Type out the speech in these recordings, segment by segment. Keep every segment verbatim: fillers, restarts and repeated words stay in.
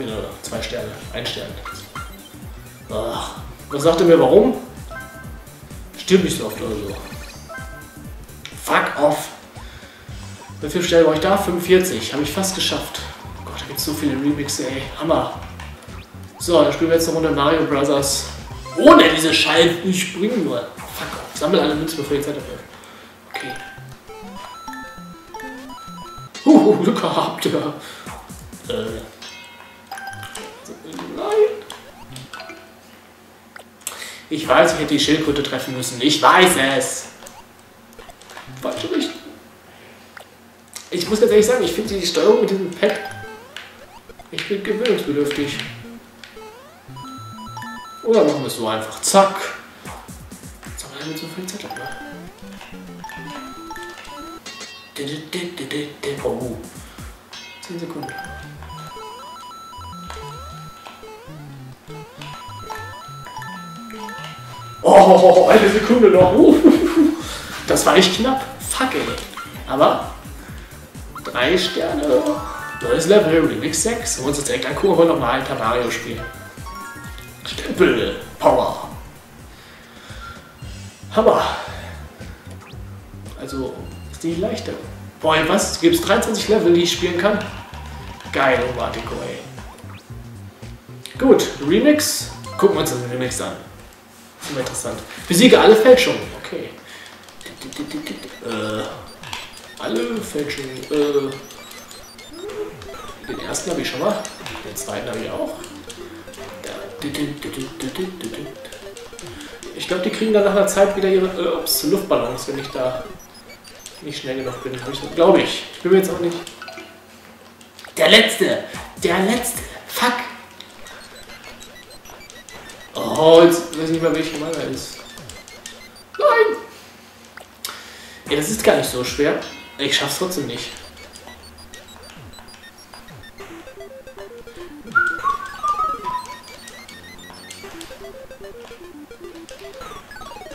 wieder zwei Sterne, ein Stern. Ach, was sagt er mir, warum? Stimmt nicht so oft oder so. Fuck off! Wie viele Sterne war ich da? fünfundvierzig. Habe ich fast geschafft. Oh Gott, da gibt es so viele Remixe, ey. Hammer. So, dann spielen wir jetzt eine Runde Mario Bros. Ohne diese Scheiben. Ich springe nur. Fuck off. Sammel alle Münzen, bevor die Zeit abläuft. Okay. Huhu, Glück gehabt, ja. Äh. Nein. Ich weiß, ich hätte die Schildkröte treffen müssen. Ich weiß es. Falsch nicht. Ich muss ganz ehrlich sagen, ich finde die Steuerung mit diesem Pad... Ich bin gewöhnungsbedürftig. Oder machen wir es so einfach. Zack. Jetzt haben wir damit so viel Zeit abgemacht. Oh. zehn Sekunden. Oh, eine Sekunde noch. Das war echt knapp. Fuck it. Aber drei Sterne. Neues Level, Remix sechs. Wollen wir uns jetzt direkt angucken, wollen wir nochmal ein paar Mario spielen. Stempel. Power. Hammer. Also, ist die leichter. Boah, was? Gibt es dreiundzwanzig Level, die ich spielen kann? Geil, Obatiko, ey. Gut, Remix. Gucken wir uns den Remix an. Das ist immer interessant. Besiege alle Fälschungen. Okay. Äh, alle Fälschungen. Äh, den ersten habe ich schon mal. Den zweiten habe ich auch. Ich glaube, die kriegen dann nach einer Zeit wieder ihre äh, ups, Luftballons, wenn ich da nicht schnell genug bin. Glaube ich. Ich bin mir jetzt auch nicht. Der letzte! Der letzte! Fuck! Oh, jetzt weiß ich nicht mal, welcher Mann er ist. Nein! Ja, das ist gar nicht so schwer. Ich schaff's trotzdem nicht.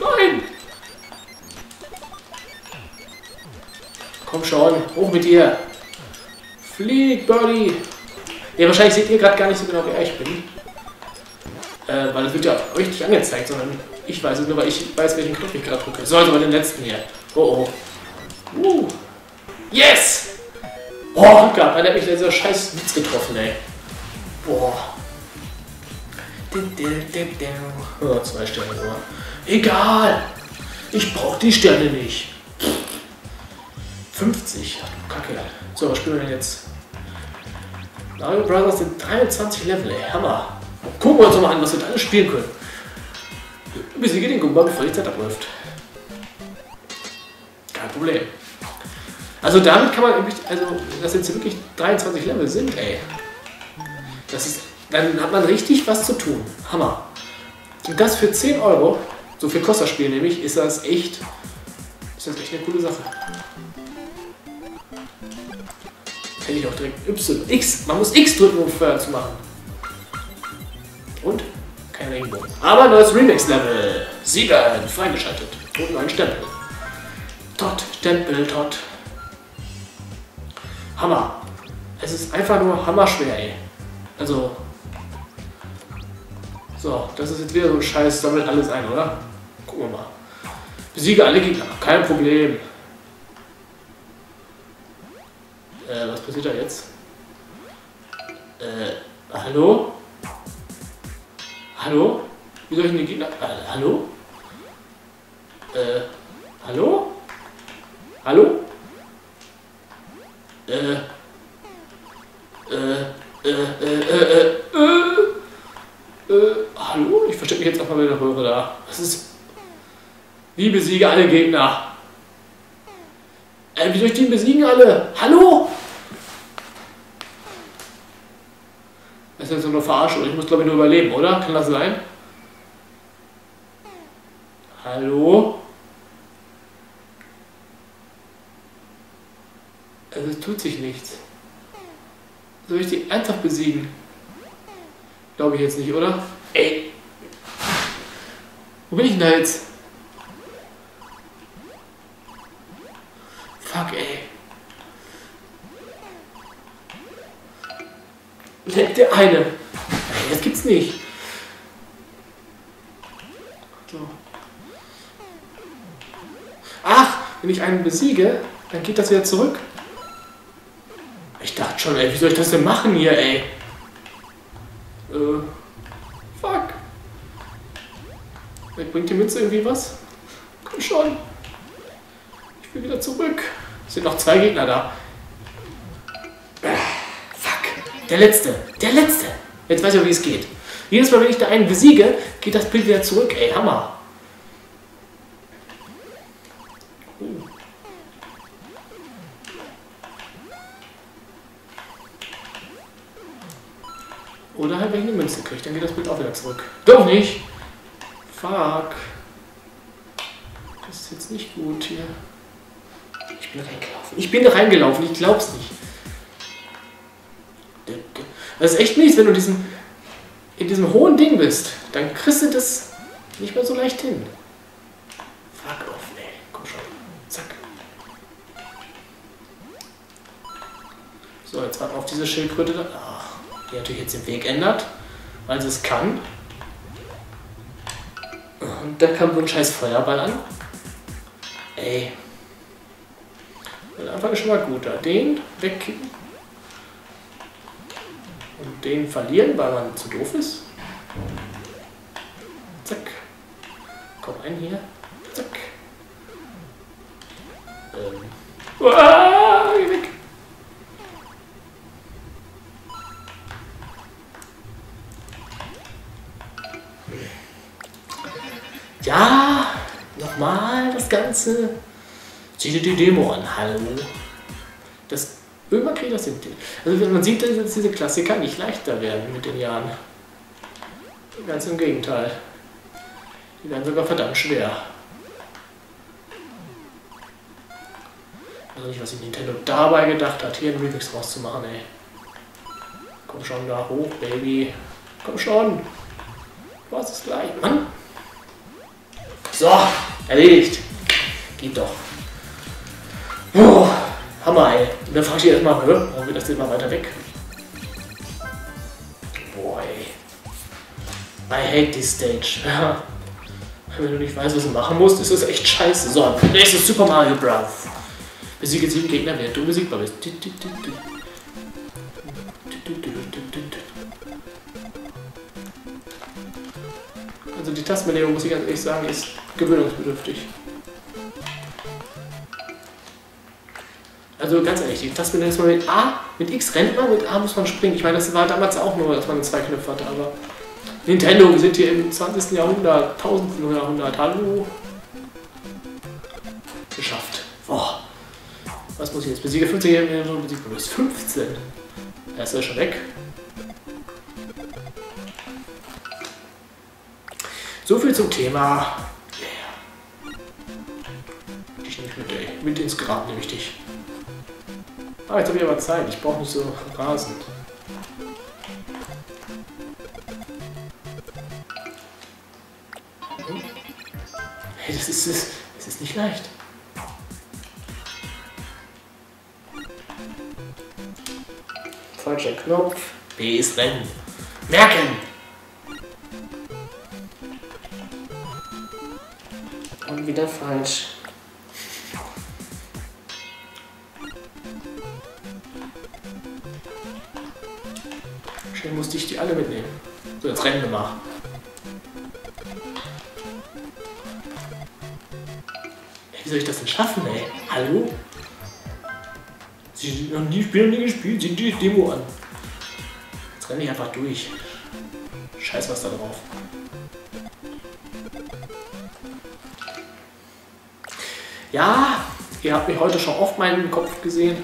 Nein! Komm schon, hoch mit dir! Flieg, Birdie! Ja, wahrscheinlich seht ihr gerade gar nicht so genau, wer ich bin. Äh, weil das wird ja euch nicht angezeigt, sondern ich weiß es nur, weil ich weiß, welchen Knopf ich gerade drücke. So, also bei den letzten hier. Oh oh. Uh. Yes! Boah, Gott, man hat mich dieser scheiß Witz getroffen, ey. Boah. Oh, zwei Sterne nur. Egal! Ich brauch die Sterne nicht. fünfzig. Ach du Kacke. So, was spielen wir denn jetzt? Mario Bros. Sind dreiundzwanzig Level, ey. Hammer. Gucken wir uns mal an, was wir da alles spielen können. Besiege den Goomba, bevor die Zeit abläuft. Kein Problem. Also damit kann man wirklich, also dass jetzt wirklich dreiundzwanzig Level sind, ey. Das ist, dann hat man richtig was zu tun. Hammer. Und das für zehn Euro, so viel kostet das Spiel nämlich, ist das echt, ist das echt eine coole Sache. Hätte ich auch direkt Y, X, man muss X drücken, um Feuer zu machen. Und kein Regenbogen. Aber neues Remix-Level. Sieger freigeschaltet. Und ein Stempel. Tot, Stempel, tot. Hammer. Es ist einfach nur hammerschwer, ey. Also. So, das ist jetzt wieder so ein Scheiß. Sammelt alles ein, oder? Gucken wir mal. Besiege alle Gegner. Kein Problem. Äh, was passiert da jetzt? Äh, hallo? Hallo? Wie soll ich denn den Gegner... Äh, hallo? Äh, hallo? Hallo? Äh, äh, äh, äh, äh, äh, äh, hallo? Ich verstecke mich jetzt einfach mal in der Röhre da. Das ist... Wie besiege alle Gegner? Äh, wie soll ich die besiegen alle? Hallo? Das ist jetzt nur verarscht und ich muss, glaube ich, nur überleben, oder? Kann das sein? Hallo? Also es tut sich nichts. Soll ich die ernsthaft besiegen? Glaube ich jetzt nicht, oder? Ey! Wo bin ich denn da jetzt? Fuck, ey. Der, der eine. Das gibt's nicht. So. Ach, wenn ich einen besiege, dann geht das wieder zurück. Ich dachte schon, ey, wie soll ich das denn machen hier, ey? Äh, fuck. Bringt die Mütze irgendwie was? Komm schon. Ich will wieder zurück. Es sind noch zwei Gegner da. Fuck. Der letzte. Der letzte. Jetzt weiß ich, wie es geht. Jedes Mal, wenn ich da einen besiege, geht das Bild wieder zurück. Ey, Hammer. Oh. Oder halt, wenn ich eine Münze kriege, dann geht das Bild auch wieder zurück. Doch nicht. Fuck. Das ist jetzt nicht gut hier. Ich bin reingelaufen. Ich bin reingelaufen. Ich glaub's nicht. Das ist echt mies, wenn du diesen, in diesem hohen Ding bist. Dann kriegst du das nicht mehr so leicht hin. Fuck off, ey. Komm schon. Zack. So, jetzt warten wir auf diese Schildkröte da. Ach, die natürlich jetzt den Weg ändert, weil sie es kann. Und da kam so ein scheiß Feuerball an. Ey. Der Anfang ist schon mal gut. Da den wegkicken. Und den verlieren, weil man zu doof ist. Zack. Komm ein hier. Zack. Ähm. Uah, geh weg. Ja, nochmal das Ganze. Sieh dir die Demo an, hallo. Das, irgendwann kriege ich das hin. Also man sieht, dass diese Klassiker nicht leichter werden mit den Jahren. Ganz im Gegenteil. Die werden sogar verdammt schwer. Also nicht, was sich Nintendo dabei gedacht hat, hier einen Remix draus zu machen, ey. Komm schon da hoch, Baby. Komm schon. Du hast es gleich, Mann. So, erledigt. Geht doch. Puh, Hammer, ey. Und dann frage ich erstmal, warum wird das denn mal weiter weg? Boah, ey. I hate this stage. Ja. Wenn du nicht weißt, was du machen musst, ist das echt scheiße. So, nächstes Super Mario Bros. Besiege sieben Gegner, während du besiegbar bist. Also die Tastenbelegung, muss ich ganz ehrlich sagen, ist gewöhnungsbedürftig. Also ganz ehrlich, die Tastenbelegung ist mal mit A, mit X rennt man, mit A muss man springen. Ich meine, das war damals auch nur, dass man zwei Knöpfe hatte, aber Nintendo, wir sind hier im zwanzigsten Jahrhundert, tausendsten Jahrhundert, hallo. Geschafft. Boah. Was muss ich jetzt? Besiege fünfzehn, besiege plus fünfzehn. Er ist ja schon weg. So viel zum Thema. Yeah. Dich nicht mit, ey. Mit ins Grab nehme ich dich. Ah, jetzt habe ich aber Zeit. Ich brauche nicht so rasend. Hm? Hey, das ist es. Es ist nicht leicht. Falscher Knopf. B ist Rennen. Merken! Wieder falsch. Schön musste ich die alle mitnehmen. So, jetzt rennen wir mal. Ey, wie soll ich das denn schaffen, ey? Hallo? Sie sind noch nie Spiele gespielt, sieh dir die Demo an. Jetzt renne ich einfach durch. Scheiß was da drauf. Ja, ihr habt mich heute schon oft meinen Kopf gesehen,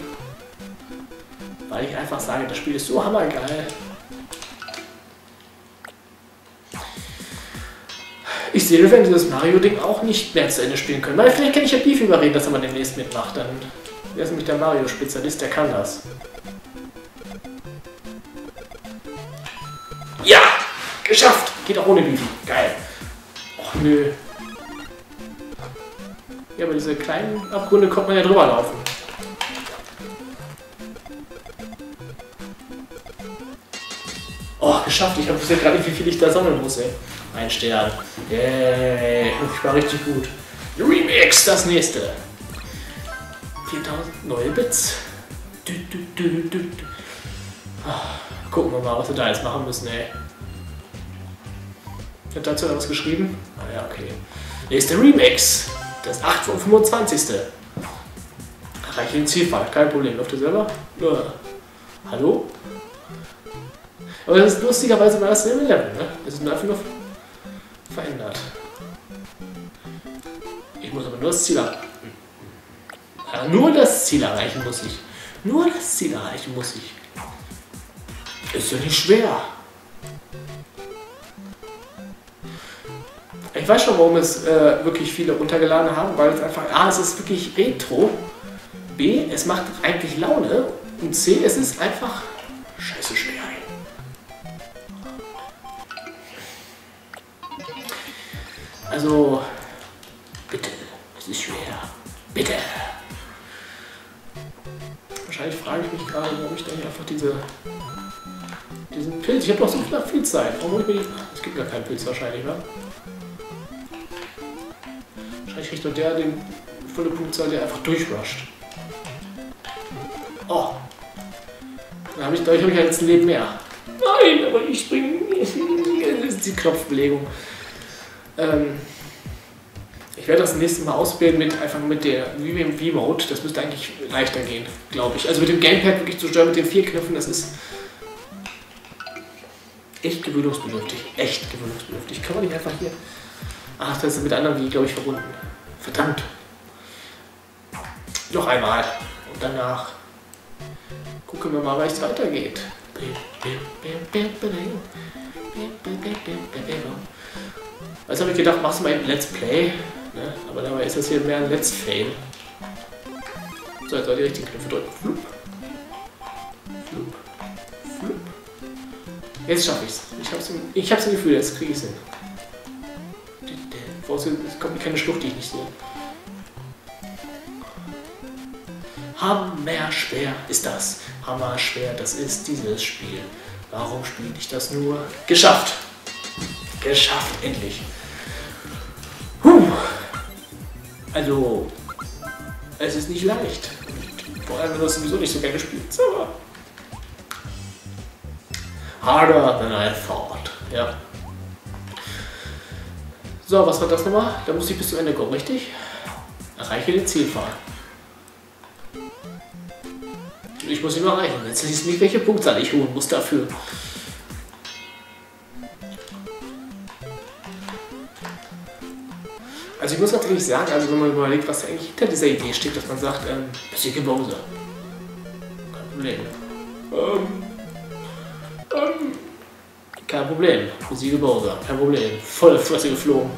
weil ich einfach sage, das Spiel ist so hammergeil. Ich sehe, wenn dieses Mario-Ding auch nicht mehr zu Ende spielen können, weil vielleicht kann ich ja Beef überreden, dass er mal demnächst mitmacht, dann wäre es nämlich der Mario-Spezialist, der kann das. Ja, geschafft! Geht auch ohne Beef. Geil. Och nö. Ja, aber diese kleinen Abgründe kommt man ja drüber laufen. geschafft. Ich wusste gerade nicht, wie viel ich da sammeln muss, ey. Ein Stern. Yay. Ich war richtig gut. Remix, das nächste. viertausend neue Bits. Du, du, du, du, du. Ach, gucken wir mal, was wir da jetzt machen müssen, ey. Ich hab dazu etwas geschrieben. Ah ja, okay. Nächster Remix. Das acht von fünfundzwanzig. Erreiche den Zielpfad, kein Problem. Läuft ihr selber? Ja. Hallo? Aber das ist lustigerweise mal das selbe Level, ne? Das ist einfach nur verändert. Ich muss aber nur das Ziel erreichen. Ja, nur das Ziel erreichen muss ich. Nur das Ziel erreichen muss ich. Ist ja nicht schwer. Ich weiß schon, warum es äh, wirklich viele runtergeladen haben, weil es einfach A, es ist wirklich retro, B, es macht eigentlich Laune und C, es ist einfach scheiße schwer. Also, bitte, es ist schwer, bitte. Wahrscheinlich frage ich mich gerade, warum ich da hier einfach diese, diesen Pilz, ich habe doch so viel nach Pilz sein, warum ich mir die, es gibt gar keinen Pilz wahrscheinlich, ne? Wahrscheinlich kriegt doch der den volle Punktzahl, der einfach durchrusht. Oh! Da habe ich, dadurch habe ich halt jetzt ein Leben mehr. Nein, aber ich springe. Das ist die Knopfbelegung. Ähm, ich werde das nächste Mal ausbilden mit einfach mit der V-Mode. Das müsste eigentlich leichter gehen, glaube ich. Also mit dem Gamepad wirklich zu steuern, mit den vier Knöpfen, das ist echt gewöhnungsbedürftig. Echt gewöhnungsbedürftig. Kann man nicht einfach hier... Ach, das ist mit anderen, wie glaube ich, verbunden. Verdammt. Noch einmal. Und danach gucken wir mal, wie es weitergeht. Also habe ich gedacht, machst du mal ein Let's Play. Ne? Aber dabei ist das hier mehr ein Let's Fail. So, jetzt soll die richtigen Knöpfe drücken. Flup. Flup. Flup. Jetzt schaffe ich es. Ich habe so ein Gefühl, jetzt kriege ich es hin. Es kommt mir keine Schlucht, die ich nicht sehe. Hammerschwer ist das. Hammerschwer, das ist dieses Spiel. Warum spiele ich das nur? Geschafft! Geschafft, endlich! Puh. Also, es ist nicht leicht. Vor allem, wenn du es sowieso nicht so gerne spielst. Aber harder than I thought. Ja. So, was war das nochmal? Da muss ich bis zum Ende kommen, richtig? Erreiche den Zielpfad. Ich muss ihn erreichen. Jetzt ist nicht, welche Punktzahl ich holen muss dafür. Also ich muss natürlich sagen, also wenn man überlegt, was da eigentlich hinter dieser Idee steht, dass man sagt, ähm, besiege Bowser. Kein Problem. Ähm, ähm. Kein Problem, besiege Bowser, kein Problem, voll Fresse geflogen.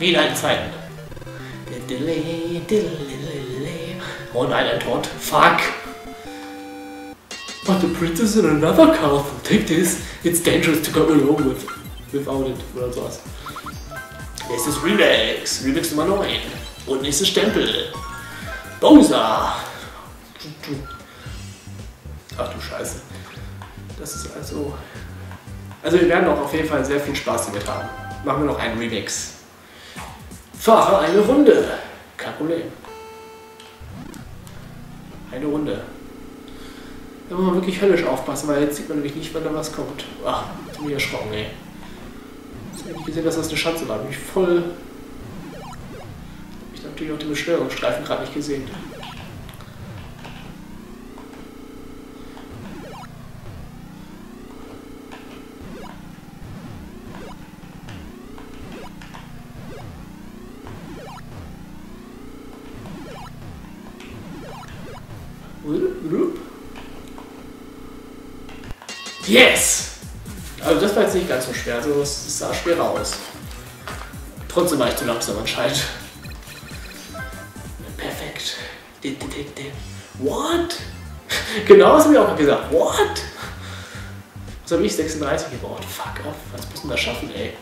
Wieder ein Zeiten. Oh nein, ein Tod. Fuck! But the princess in another castle. Take this. It's dangerous to go alone with. Without it. Oder sowas. Nächstes Remix. Remix Nummer neun. Und nächstes Stempel. Bowser! Ach du Scheiße. Das ist also... Also wir werden auch auf jeden Fall sehr viel Spaß damit haben. Machen wir noch einen Remix. Fahre eine Runde. Kein Problem. Eine Runde. Da muss man wirklich höllisch aufpassen, weil jetzt sieht man nämlich nicht, wann da was kommt. Ach, ich bin erschrocken, ey. Jetzt habe ich gesehen, dass das eine Schatze war. Bin ich voll... Ich habe natürlich auch den Beschwörungsstreifen gerade nicht gesehen. Yes! Also das war jetzt nicht ganz so schwer, also es sah schwerer aus. Trotzdem war ich zu langsam anscheinend. Perfekt. What? Genau, das habe ich auch gesagt. What? Was habe ich? sechsunddreißig gebaut. Fuck off, was muss denn das schaffen, ey?